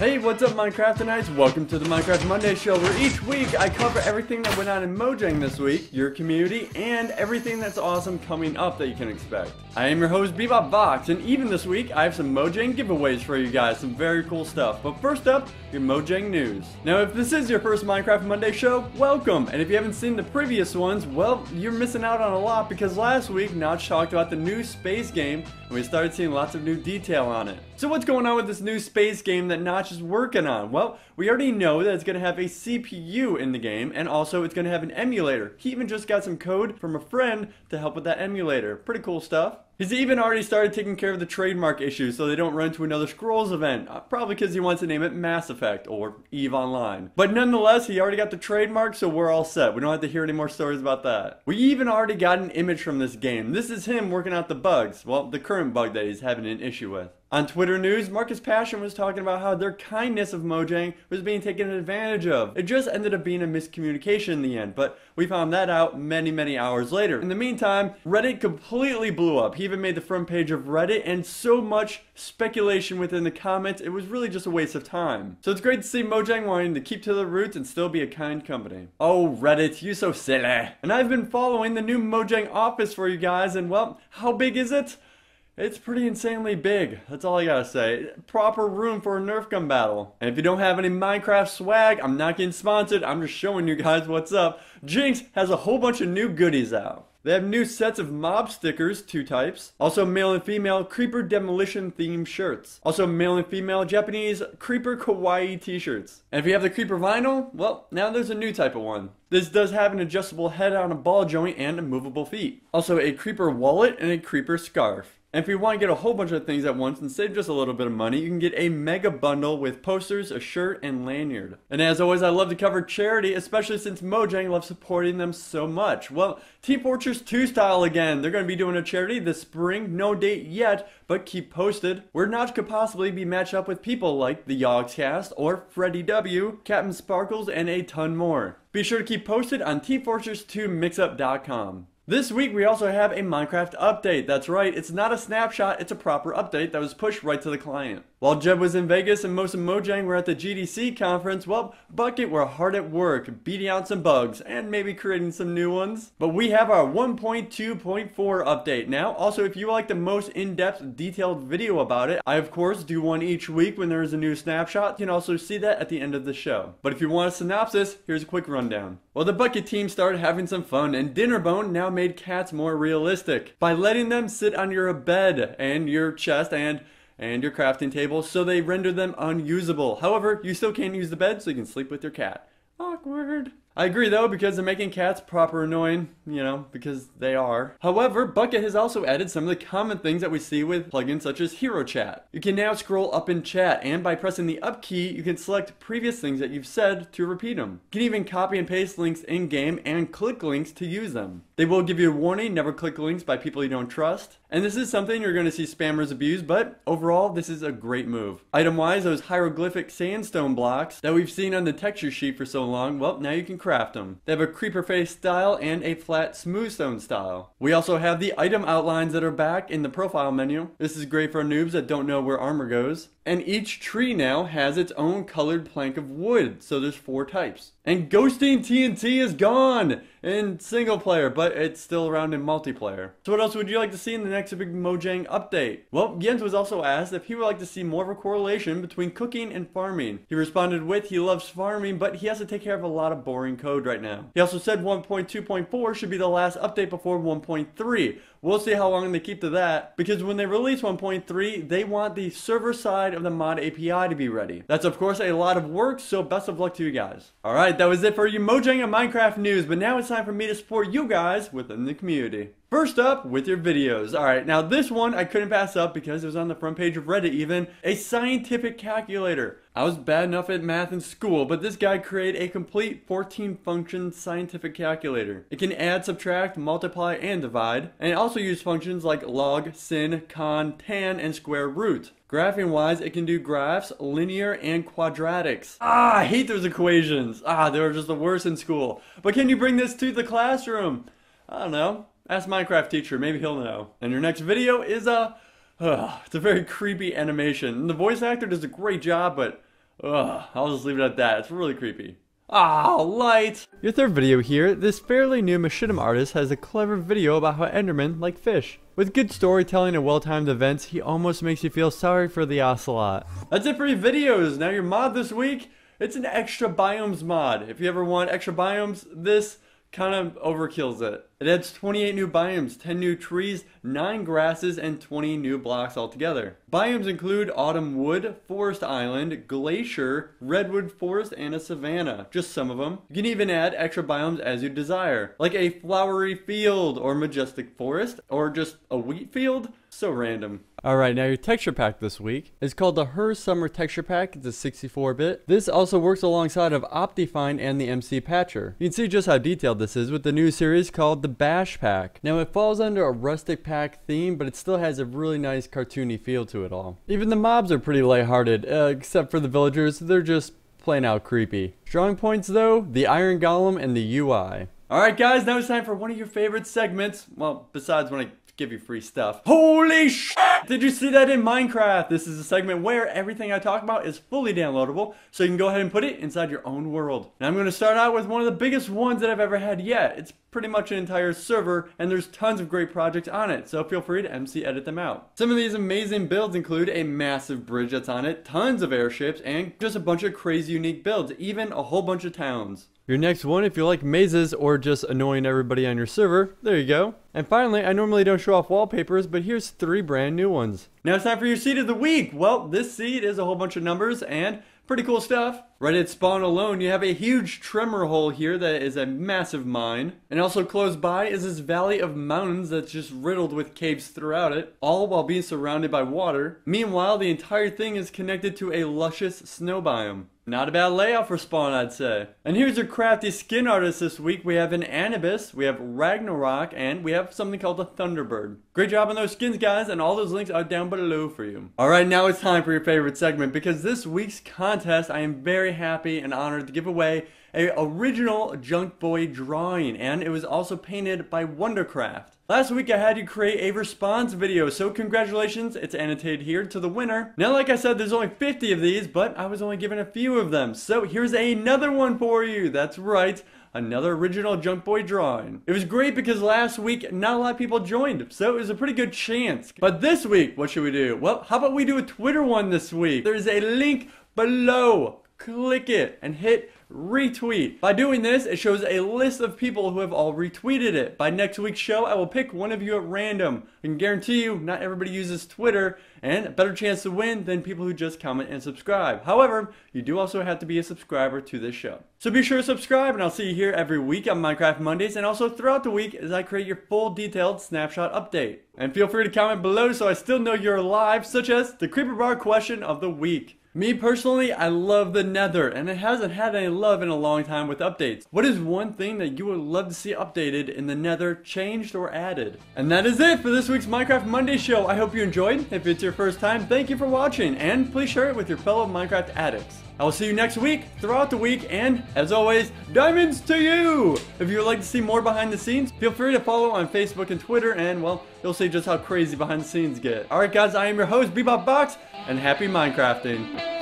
Hey, what's up Minecraftonites? Welcome to the Minecraft Monday Show, where each week I cover everything that went on in Mojang this week, your community, and everything that's awesome coming up that you can expect. I am your host, BebopVox, and even this week I have some Mojang giveaways for you guys, some very cool stuff. But first up, your Mojang news. Now, if this is your first Minecraft Monday Show, welcome! And if you haven't seen the previous ones, well, you're missing out on a lot, because last week Notch talked about the new space game, and we started seeing lots of new detail on it. So what's going on with this new space game that Notch is working on? Well, we already know that it's going to have a CPU in the game, and also it's going to have an emulator. He even just got some code from a friend to help with that emulator. Pretty cool stuff. He's even already started taking care of the trademark issue so they don't run to another Scrolls event, probably because he wants to name it Mass Effect or EVE Online. But nonetheless, he already got the trademark, so we're all set. We don't have to hear any more stories about that. We even already got an image from this game. This is him working out the bugs, well, the current bug that he's having an issue with. On Twitter news, Marcus Passion was talking about how their kindness of Mojang was being taken advantage of. It just ended up being a miscommunication in the end, but we found that out many hours later. In the meantime, Reddit completely blew up. He even made the front page of Reddit, and so much speculation within the comments, it was really just a waste of time. So it's great to see Mojang wanting to keep to their roots and still be a kind company. Oh Reddit, you so silly. And I've been following the new Mojang office for you guys, and well, how big is it? It's pretty insanely big, that's all I gotta say. Proper room for a Nerf gun battle. And if you don't have any Minecraft swag, I'm not getting sponsored, I'm just showing you guys what's up. Jinx has a whole bunch of new goodies out. They have new sets of mob stickers, two types. Also male and female creeper demolition themed shirts. Also male and female Japanese creeper kawaii t-shirts. And if you have the creeper vinyl, well, now there's a new type of one. This does have an adjustable head on a ball joint and a movable feet. Also a creeper wallet and a creeper scarf. And if you want to get a whole bunch of things at once and save just a little bit of money, you can get a mega bundle with posters, a shirt, and lanyard. And as always, I love to cover charity, especially since Mojang loves supporting them so much. Well, Team Fortress 2 style again. They're going to be doing a charity this spring, no date yet, but keep posted. Where Notch could possibly be matched up with people like the Yogscast or Freddy W, Captain Sparkles, and a ton more. Be sure to keep posted on TeamFortress2Mixup.com. This week we also have a Minecraft update. That's right, it's not a snapshot, it's a proper update that was pushed right to the client. While Jeb was in Vegas and most of Mojang were at the GDC conference, well, Bucket were hard at work beating out some bugs and maybe creating some new ones. But we have our 1.2.4 update now. Also, if you like the most in-depth detailed video about it, I of course do one each week when there is a new snapshot. You can also see that at the end of the show. But if you want a synopsis, here's a quick rundown. Well, the Bucket team started having some fun, and Dinnerbone now made cats more realistic by letting them sit on your bed and your chest and your crafting table, so they rendered them unusable. However, you still can't use the bed, so you can sleep with your cat. Awkward. I agree though, because they're making cats proper annoying, you know, because they are. However, Bucket has also added some of the common things that we see with plugins such as Hero Chat. You can now scroll up in chat, and by pressing the up key, you can select previous things that you've said to repeat them. You can even copy and paste links in-game and click links to use them. They will give you a warning, never click links by people you don't trust. And this is something you're going to see spammers abuse, but overall, this is a great move. Item-wise, those hieroglyphic sandstone blocks that we've seen on the texture sheet for so long, well, now you can craft them. They have a creeper face style and a flat smooth stone style. We also have the item outlines that are back in the profile menu. This is great for noobs that don't know where armor goes. And each tree now has its own colored plank of wood, so there's four types. And ghosting TNT is gone in single player, but it's still around in multiplayer. So what else would you like to see in the next big Mojang update? Well, Jens was also asked if he would like to see more of a correlation between cooking and farming. He responded with he loves farming, but he has to take care of a lot of boring code right now. He also said 1.2.4 should be the last update before 1.3. We'll see how long they keep to that, because when they release 1.3, they want the server side of the mod API to be ready. That's of course a lot of work, so best of luck to you guys. Alright, that was it for your Mojang and Minecraft news, but now it's time for me to support you guys within the community. First up, with your videos. Alright, now this one I couldn't pass up because it was on the front page of Reddit even. A scientific calculator. I was bad enough at math in school, but this guy created a complete 14-function scientific calculator. It can add, subtract, multiply, and divide, and it also uses functions like log, sin, con, tan, and square root. Graphing-wise, it can do graphs, linear, and quadratics. Ah, I hate those equations. Ah, they were just the worst in school. But can you bring this to the classroom? I don't know. Ask Minecraft teacher, maybe he'll know. And your next video is a... It's a very creepy animation. And the voice actor does a great job, but Ugh, I'll just leave it at that. It's really creepy. Ah, light! Your third video here, this fairly new machinima artist has a clever video about how Endermen like fish. With good storytelling and well-timed events, he almost makes you feel sorry for the ocelot. That's it for your videos! Now your mod this week, it's an Extra Biomes mod. If you ever want Extra Biomes, this kind of overkills it. It adds 28 new biomes, 10 new trees, 9 grasses, and 20 new blocks altogether. Biomes include autumn wood, forest island, glacier, redwood forest, and a savanna. Just some of them. You can even add extra biomes as you desire, like a flowery field, or majestic forest, or just a wheat field. So random. Alright, now your texture pack this week is called the HerrSommer texture pack. It's a 64-bit. This also works alongside of Optifine and the MC Patcher. You can see just how detailed this is with the new series called the Bash pack. Now it falls under a rustic pack theme, but it still has a really nice cartoony feel to it all. Even the mobs are pretty lighthearted, except for the villagers. They're just plain out creepy. Strong points though, the Iron Golem and the UI. Alright guys, now it's time for one of your favorite segments. Well, besides when I give you free stuff. Holy shit! Did you see that in Minecraft? This is a segment where everything I talk about is fully downloadable, so you can go ahead and put it inside your own world. Now I'm going to start out with one of the biggest ones that I've ever had yet. It's pretty much an entire server, and there's tons of great projects on it, so feel free to MC edit them out. Some of these amazing builds include a massive bridge that's on it, tons of airships, and just a bunch of crazy unique builds, even a whole bunch of towns. Your next one, if you like mazes or just annoying everybody on your server, there you go. And finally, I normally don't show off wallpapers, but here's 3 brand new ones. Now it's time for your seed of the week. Well, this seed is a whole bunch of numbers and pretty cool stuff. Right at spawn alone, you have a huge tremor hole here that is a massive mine. And also close by is this valley of mountains that's just riddled with caves throughout it, all while being surrounded by water. Meanwhile, the entire thing is connected to a luscious snow biome. Not a bad layout for spawn, I'd say. And here's your crafty skin artist this week. We have an Anubis, we have Ragnarok, and we have something called a Thunderbird. Great job on those skins, guys, and all those links are down below for you. Alright, now it's time for your favorite segment, because this week's contest, I am very happy and honored to give away an original Junk Boy drawing, and it was also painted by Wondercraft. Last week I had you create a response video, so congratulations, it's annotated here to the winner. Now like I said, there's only 50 of these, but I was only given a few of them, so here's another one for you. That's right, another original Junk Boy drawing. It was great because last week not a lot of people joined, so it was a pretty good chance. But this week, what should we do? Well, how about we do a Twitter one this week? There's a link below. Click it and hit retweet. By doing this, it shows a list of people who have all retweeted it. By next week's show, I will pick one of you at random. I can guarantee you, not everybody uses Twitter, and a better chance to win than people who just comment and subscribe. However, you do also have to be a subscriber to this show. So be sure to subscribe, and I'll see you here every week on Minecraft Mondays, and also throughout the week as I create your full detailed snapshot update. And feel free to comment below so I still know you're alive, such as the Creeper Bar question of the week. Me personally, I love the Nether, and it hasn't had any love in a long time with updates. What is one thing that you would love to see updated in the Nether, changed or added? And that is it for this week's Minecraft Monday show. I hope you enjoyed. If it's your first time, thank you for watching, and please share it with your fellow Minecraft addicts. I will see you next week, throughout the week, and as always, diamonds to you! If you would like to see more behind the scenes, feel free to follow on Facebook and Twitter, and well, you'll see just how crazy behind the scenes get. Alright guys, I am your host, BebopVox, and happy Minecrafting!